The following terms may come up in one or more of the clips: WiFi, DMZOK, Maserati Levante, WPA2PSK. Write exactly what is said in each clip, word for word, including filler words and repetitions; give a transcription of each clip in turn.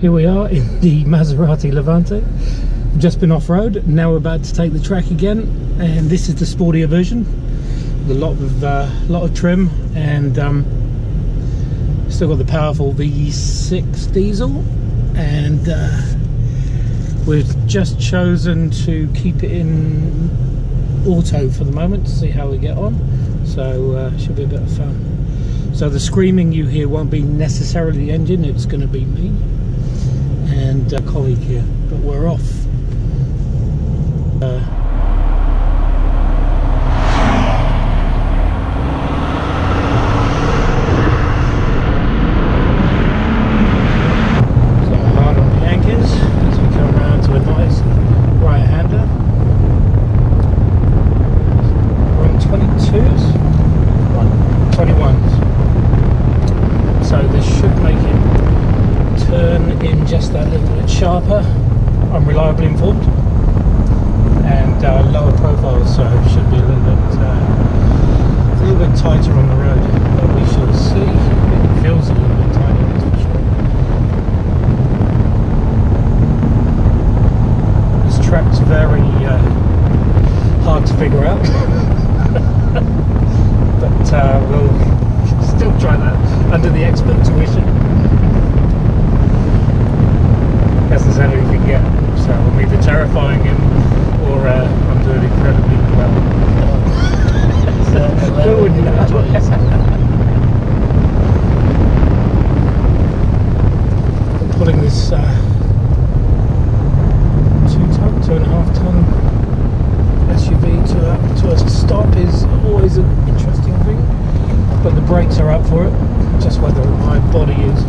Here we are in the Maserati Levante. We've just been off-road, now we're about to take the track again, and this is the sportier version with a lot of, uh, lot of trim, and um, still got the powerful V six diesel, and uh, we've just chosen to keep it in auto for the moment to see how we get on, so uh, should be a bit of fun. So the screaming you hear won't be necessarily the engine, it's going to be me and a colleague here, but we're off. Uh, sharper, I'm reliably informed, and uh, lower profile, so it should be a little bit, uh, a little bit tighter on the road, but we shall see. It feels a little bit tighter, that's for sure. This track's very uh, hard to figure out, but uh, we'll still try that under the expert tuition. That's as any we can get, so I'm either terrifying him or uh, I'm doing incredibly well. uh, Who would know? I'm pulling this uh, two ton, two and a half ton S U V to, uh, to a stop is always an interesting thing, but the brakes are up for it, just whether my body is.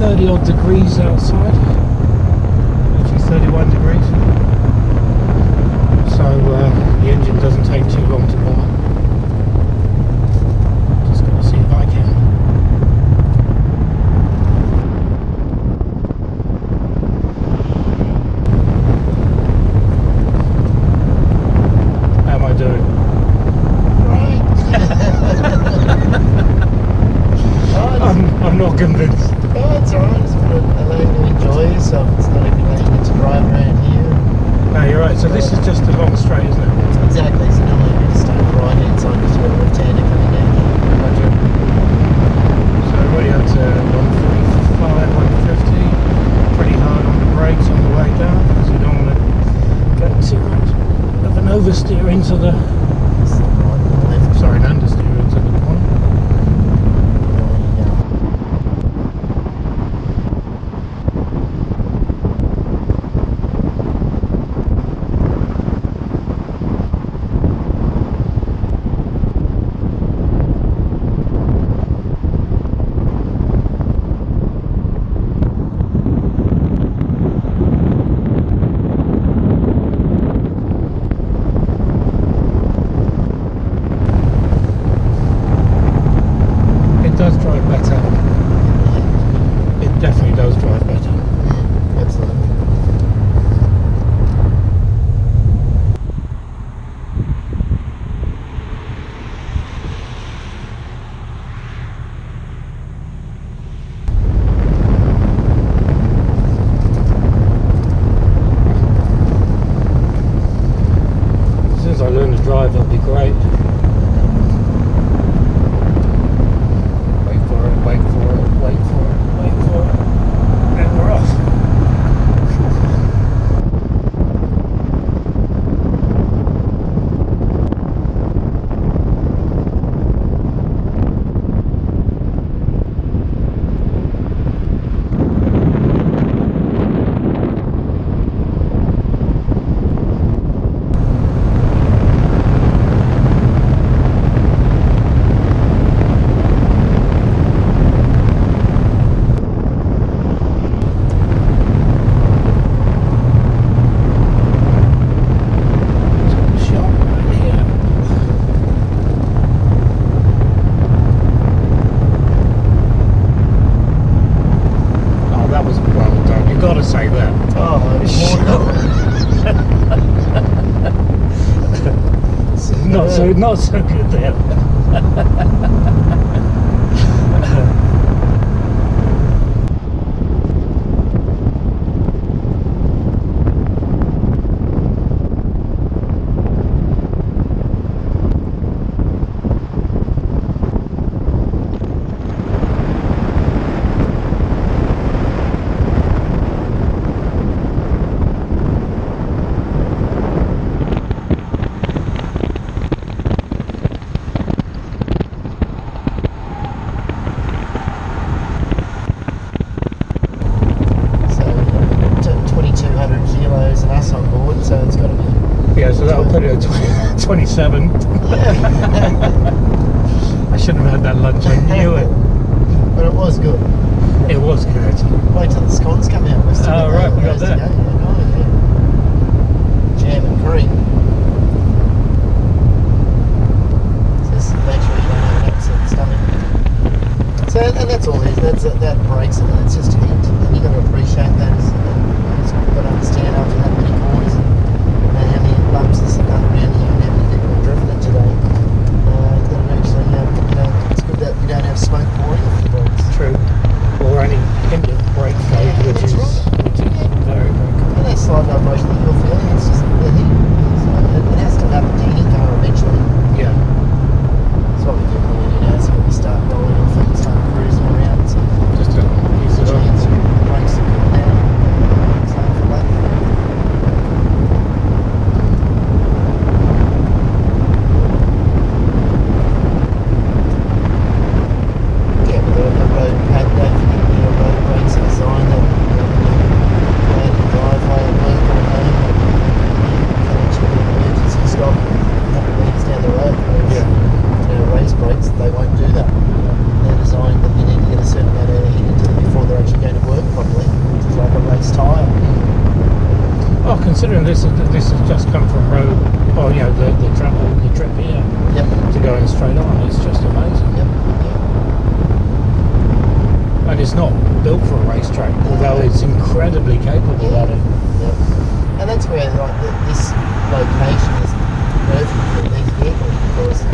thirty odd degrees outside, actually thirty-one degrees, so uh, the engine doesn't take too long to warm up. Just going to see if I can. How am I doing? Right. I'm, I'm not convinced. Oh, it's alright, it's good. Allowing you to enjoy yourself, it's not even letting you to drive around here. No, you're right, so this is just a long straight, isn't it? Exactly, so now you to stay on the right hand side because you've got a returner coming down here. Roger. So we're down to one forty-five, one fifty, pretty hard on the brakes on the way down because you don't want to go too much of an oversteer into the... Right and left. Sorry, an understeer. Not so, not so good there. twenty-seven. I shouldn't have had that lunch, I knew it. But it was good. It was good. Wait till the scones come out. Oh, right, we got that. Go. Yeah, no, yeah. Jam and cream. Just make sure you don't have an upset stomach. So, and that's all it is. That's, uh, that breaks it. It's just heat. And you've got to appreciate that. As, uh, it's, you've got to understand after that many corners and, and how many bumps this have done around here. Today, uh, that actually, uh, you know, it's good that we don't have smoke pouring off the brakes. True. Or any end of brake fade, yeah, which is right. Which is yeah. very, very good. And that slide vibration that you're feeling, it's just the heat. So it, it has to happen to any car eventually. Yeah. That's what we do when we do now, so we start rolling off and start cruising around. So just to use it on. So brakes are cool now. Location is perfect for these vehicles because